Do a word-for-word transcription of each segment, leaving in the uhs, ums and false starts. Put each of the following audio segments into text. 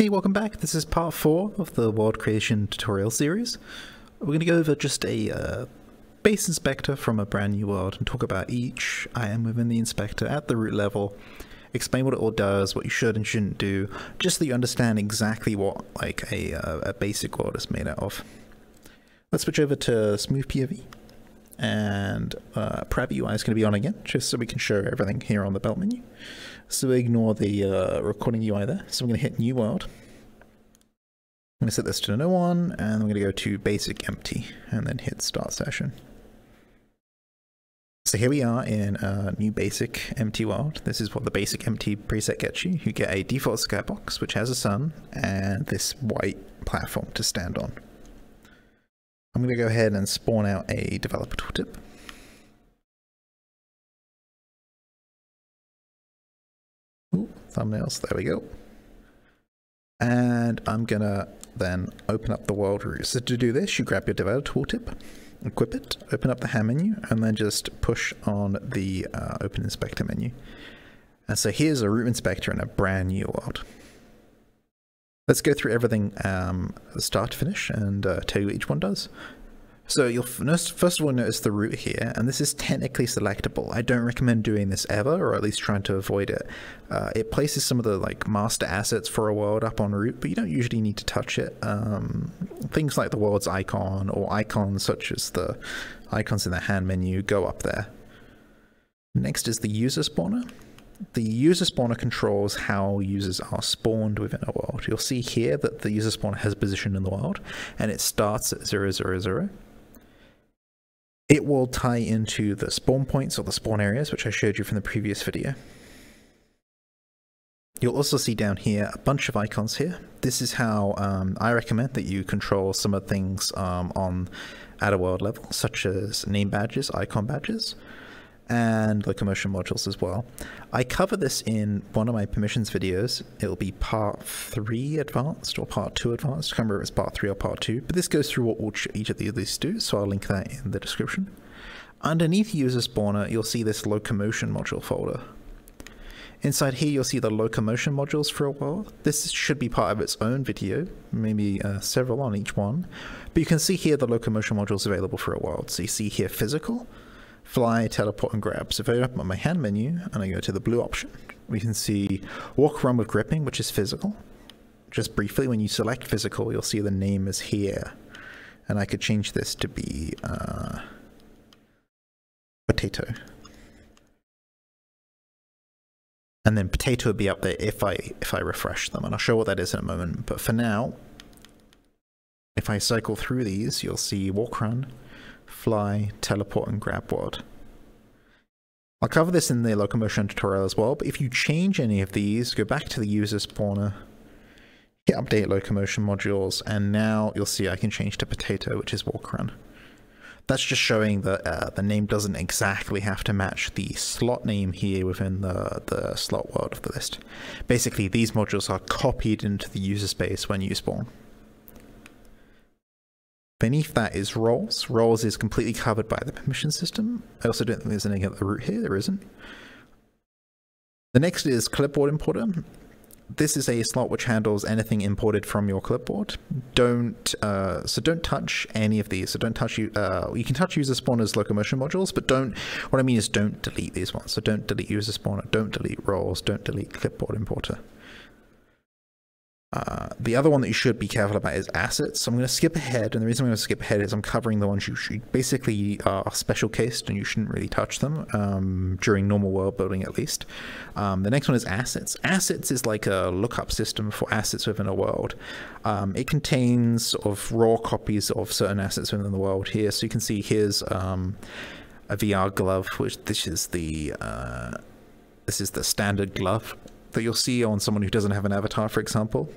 Hey, welcome back. This is part four of the world creation tutorial series. We're going to go over just a uh, base inspector from a brand new world and talk about each item within the inspector at the root level, explain what it all does, what you should and shouldn't do, just so you understand exactly what like a, uh, a basic world is made out of. Let's switch over to Smooth P O V, and uh, Private U I is going to be on again, just so we can show everything here on the belt menu. So we ignore the uh, recording U I there. So I'm going to hit New World. I'm going to set this to no one, and I'm going to go to Basic Empty, and then hit Start Session. So here we are in a new Basic Empty world. This is what the Basic Empty preset gets you. You get a default skybox, which has a sun, and this white platform to stand on. I'm going to go ahead and spawn out a developer tooltip. Thumbnails, there we go. And I'm gonna then open up the world root. So to do this, you grab your developer tooltip, equip it, open up the hand menu, and then just push on the uh, open inspector menu. And so here's a root inspector in a brand new world. Let's go through everything um, start to finish and uh, tell you what each one does. So you'll first of all notice the root here, and this is technically selectable. I don't recommend doing this ever, or at least trying to avoid it. Uh, it places some of the like master assets for a world up on root, but you don't usually need to touch it. Um, things like the world's icon or icons such as the icons in the hand menu go up there. Next is the user spawner. The user spawner controls how users are spawned within a world. You'll see here that the user spawner has a position in the world, and it starts at zero, zero, zero. It will tie into the spawn points or the spawn areas, which I showed you from the previous video. You'll also see down here a bunch of icons here. This is how um, I recommend that you control some of the things um, on at a world level, such as name badges, icon badges, and the commercial modules as well. I cover this in one of my permissions videos. It'll be part three advanced or part two advanced. I can't remember if it's part three or part two, but this goes through what each of these do, so I'll link that in the description. Underneath user spawner, you'll see this locomotion module folder. Inside here, you'll see the locomotion modules for a world. This should be part of its own video, maybe uh, several on each one, but you can see here the locomotion modules available for a world. So you see here physical, fly, teleport, and grab. So if I open up my hand menu and I go to the blue option, we can see walk, run with gripping, which is physical. Just briefly, when you select physical, you'll see the name is here. And I could change this to be uh, potato. And then potato would be up there if I, if I refresh them. And I'll show what that is in a moment. But for now, if I cycle through these, you'll see walk, run, fly, teleport, and grab world. I'll cover this in the locomotion tutorial as well, but if you change any of these, go back to the user spawner, hit update locomotion modules, and now you'll see I can change to potato, which is walk run. That's just showing that uh, the name doesn't exactly have to match the slot name here within the, the slot world of the list. Basically, these modules are copied into the user space when you spawn. Beneath that is roles. Roles is completely covered by the permission system. I also don't think there's anything at the root here. There isn't. The next is clipboard importer. This is a slot which handles anything imported from your clipboard. Don't uh, so don't touch any of these. So don't touch you. Uh, you can touch user spawners, locomotion modules, but don't. What I mean is don't delete these ones. So don't delete user spawner. Don't delete roles. Don't delete clipboard importer. Uh, the other one that you should be careful about is assets. So I'm going to skip ahead, and the reason I'm going to skip ahead is I'm covering the ones you should basically are special cased and you shouldn't really touch them um, during normal world building at least. Um, the next one is assets. Assets is like a lookup system for assets within a world. Um, it contains sort of raw copies of certain assets within the world here. So you can see here's um, a V R glove, which this is the uh, this is the standard glove that you'll see on someone who doesn't have an avatar, for example.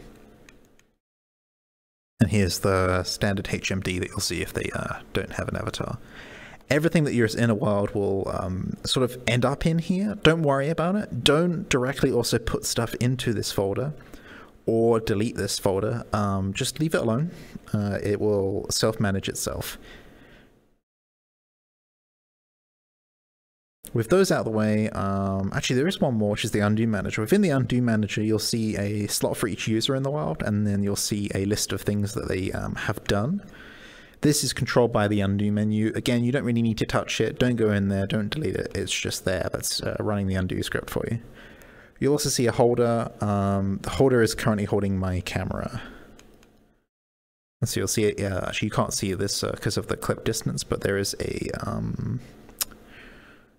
And here's the standard H M D that you'll see if they uh, don't have an avatar. Everything that you're in a world will um, sort of end up in here. Don't worry about it. Don't directly also put stuff into this folder or delete this folder. Um, just leave it alone. Uh, it will self-manage itself. with those out of the way, um, actually there is one more, which is the Undo Manager. Within the Undo Manager, you'll see a slot for each user in the wild, and then you'll see a list of things that they um, have done. This is controlled by the undo menu. Again, you don't really need to touch it. Don't go in there, don't delete it. It's just there. That's uh, running the undo script for you. You'll also see a holder. Um, the holder is currently holding my camera. And so you'll see it, yeah, actually you can't see this because uh, of the clip distance, but there is a, um,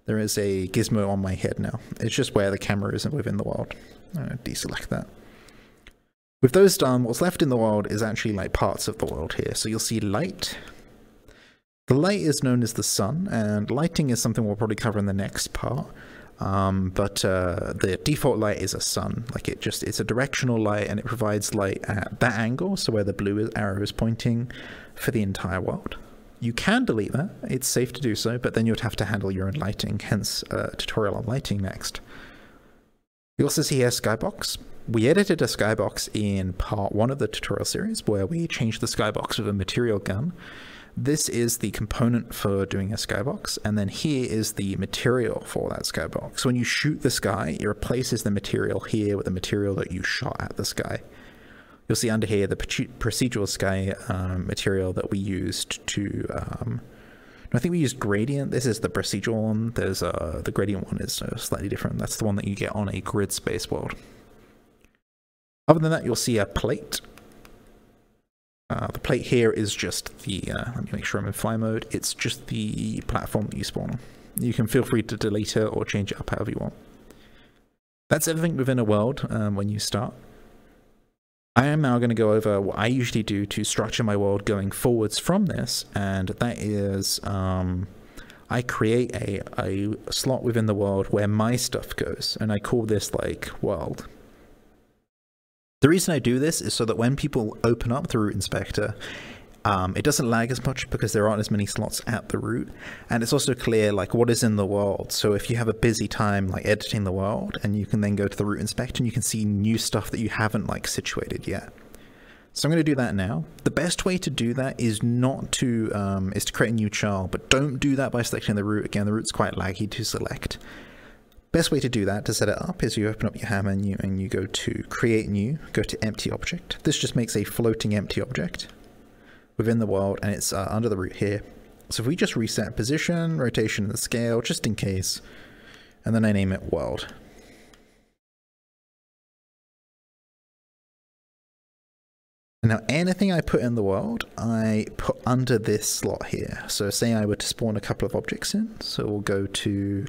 there is a gizmo on my head now. It's just where the camera isn't within the wild. Uh, deselect that. With those done, what's left in the world is actually like parts of the world here. So you'll see light. The light is known as the sun, and lighting is something we'll probably cover in the next part. Um, but uh, the default light is a sun, like it just, it's a directional light, and it provides light at that angle, so where the blue arrow is pointing, for the entire world. You can delete that, it's safe to do so, but then you'd have to handle your own lighting, hence a tutorial on lighting next. You also see here skybox. We edited a skybox in part one of the tutorial series where we changed the skybox with a material gun. This is the component for doing a skybox, and then here is the material for that skybox. When you shoot the sky, it replaces the material here with the material that you shot at the sky. You'll see under here the procedural sky um, material that we used to... Um, I think we used gradient. This is the procedural one. There's uh, the gradient one is uh, slightly different. That's the one that you get on a grid space world. Other than that, you'll see a plate. Uh, the plate here is just the, uh, let me make sure I'm in fly mode, it's just the platform that you spawn on. You can feel free to delete it or change it up however you want. That's everything within a world um, when you start. I am now going to go over what I usually do to structure my world going forwards from this, and that is um, I create a, a slot within the world where my stuff goes, and I call this like world. The reason I do this is so that when people open up the root inspector, um, it doesn't lag as much because there aren't as many slots at the root, and it's also clear like what is in the world. So if you have a busy time like editing the world, and you can then go to the root inspector and you can see new stuff that you haven't like situated yet. So I'm going to do that now. The best way to do that is not to um, is to create a new char, but don't do that by selecting the root. Again, the root's quite laggy to select. Best way to do that, to set it up, is you open up your ham menu and you go to create new, go to empty object. This just makes a floating empty object within the world, and it's uh, under the root here. So if we just reset position, rotation, and scale, just in case, and then I name it world. Now anything I put in the world, I put under this slot here. So say I were to spawn a couple of objects in, so we'll go to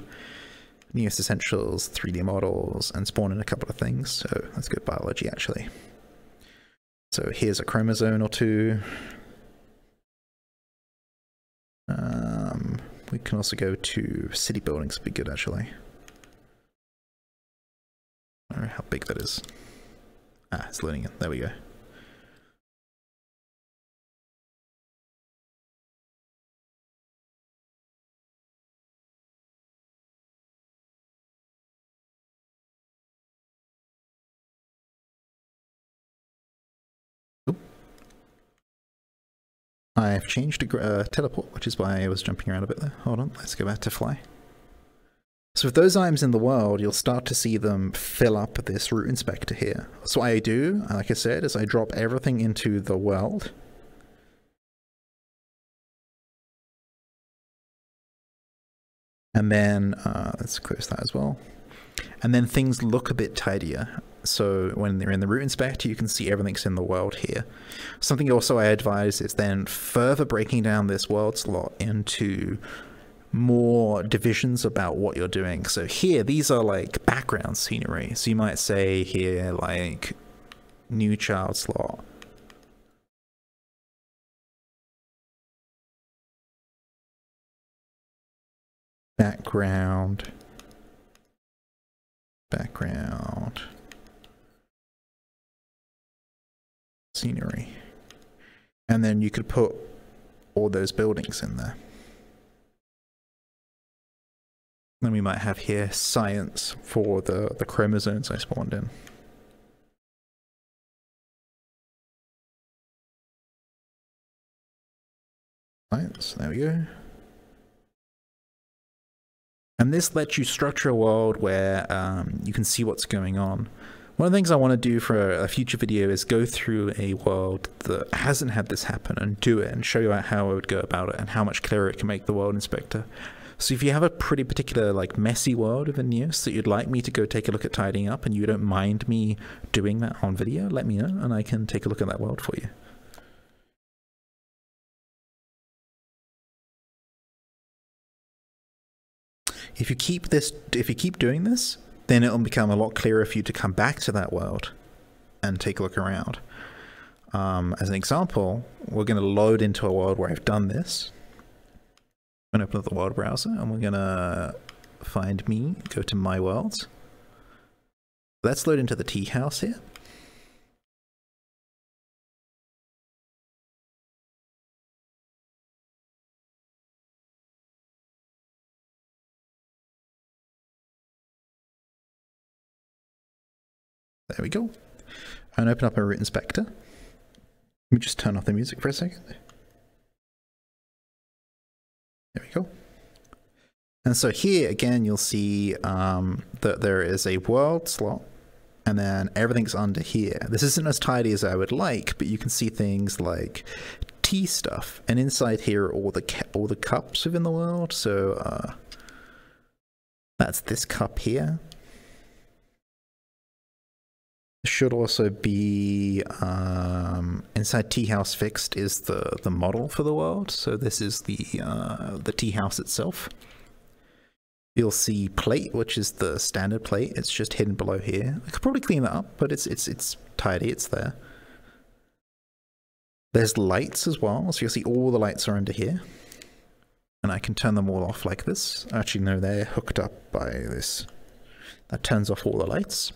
Neos Essentials, three D models, and spawn in a couple of things. So let's go biology actually. So here's a chromosome or two. Um, we can also go to city buildings, would be good actually. I don't know how big that is. Ah, it's loading it. There we go. I've changed to uh, teleport, which is why I was jumping around a bit there. Hold on, let's go back to fly. So with those items in the world, you'll start to see them fill up this root inspector here. So what I do, like I said, is I drop everything into the world. And then, uh, let's close that as well. And then things look a bit tidier. So when they're in the root inspector, you can see everything's in the world here. Something also I advise is then further breaking down this world slot into more divisions about what you're doing. So here, these are like background scenery. So you might say here, like new child slot. Background. Background. Scenery, and then you could put all those buildings in there. Then we might have here science for the, the chromosomes I spawned in. Science, there we go. And this lets you structure a world where um, you can see what's going on. One of the things I want to do for a future video is go through a world that hasn't had this happen and do it and show you how I would go about it and how much clearer it can make the world inspector. So if you have a pretty particular like messy world of Neos that you'd like me to go take a look at tidying up and you don't mind me doing that on video, let me know and I can take a look at that world for you. If you keep this, if you keep doing this, then it'll become a lot clearer for you to come back to that world and take a look around. Um, as an example, we're going to load into a world where I've done this. I'm going to open up the world browser and we're going to find me, go to my worlds. Let's load into the tea house here. There we go. And open up our root inspector. Let me just turn off the music for a second. There we go. And so here again, you'll see um, that there is a world slot and then everything's under here. This isn't as tidy as I would like, but you can see things like tea stuff. And inside here are all the, all the cups within the world. So uh, that's this cup here. Should also be um, inside Tea House Fixed is the the model for the world. So this is the uh, the tea house itself. You'll see plate, which is the standard plate. It's just hidden below here. I could probably clean that up, but it's it's it's tidy. It's there. There's lights as well, so you'll see all the lights are under here, and I can turn them all off like this. Actually, no, they're hooked up by this. That turns off all the lights.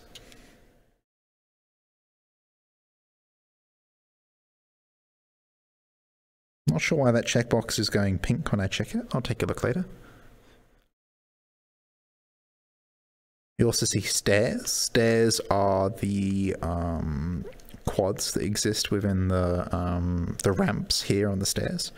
Not sure why that checkbox is going pink when I check it. I'll take a look later. You also see stairs. Stairs are the um, quads that exist within the, um, the ramps here on the stairs.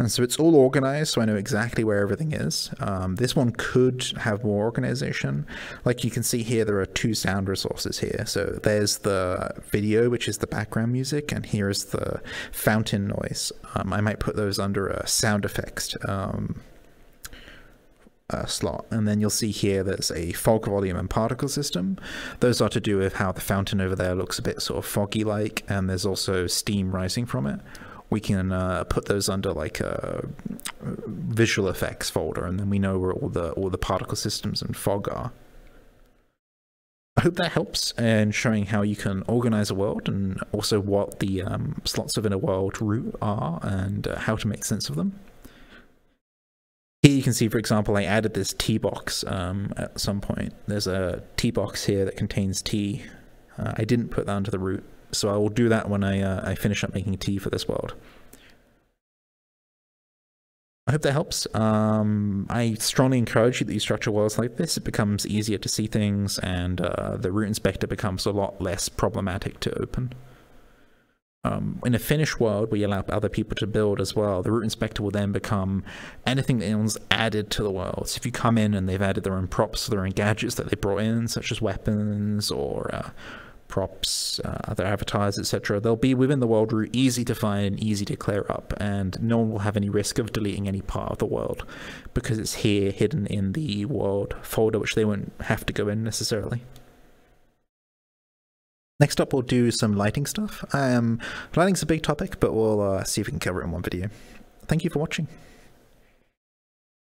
And so it's all organized, so I know exactly where everything is. Um, this one could have more organization. Like you can see here, there are two sound resources here. So there's the video, which is the background music, and here is the fountain noise. Um, I might put those under a sound effects um, uh, slot. And then you'll see here there's a fog, volume, and particle system. Those are to do with how the fountain over there looks a bit sort of foggy-like, and there's also steam rising from it. We can uh, put those under like a visual effects folder, and then we know where all the all the particle systems and fog are. I hope that helps in showing how you can organize a world, and also what the um, slots within a world root are, and uh, how to make sense of them. Here you can see, for example, I added this tea box um, at some point. There's a tea box here that contains tea. Uh, I didn't put that into the root. So I will do that when I, uh, I finish up making tea for this world. I hope that helps. Um, I strongly encourage you that you structure worlds like this. It becomes easier to see things, and uh, the root inspector becomes a lot less problematic to open. Um, in a finished world where you allow other people to build as well, the root inspector will then become anything that anyone's added to the world. So if you come in and they've added their own props, their own gadgets that they brought in, such as weapons or... Uh, props, uh, other avatars, et cetera. They'll be within the world root, easy to find and easy to clear up, and no one will have any risk of deleting any part of the world because it's here hidden in the world folder, which they won't have to go in necessarily. Next up, we'll do some lighting stuff. Um, lighting's a big topic, but we'll uh, see if we can cover it in one video. Thank you for watching.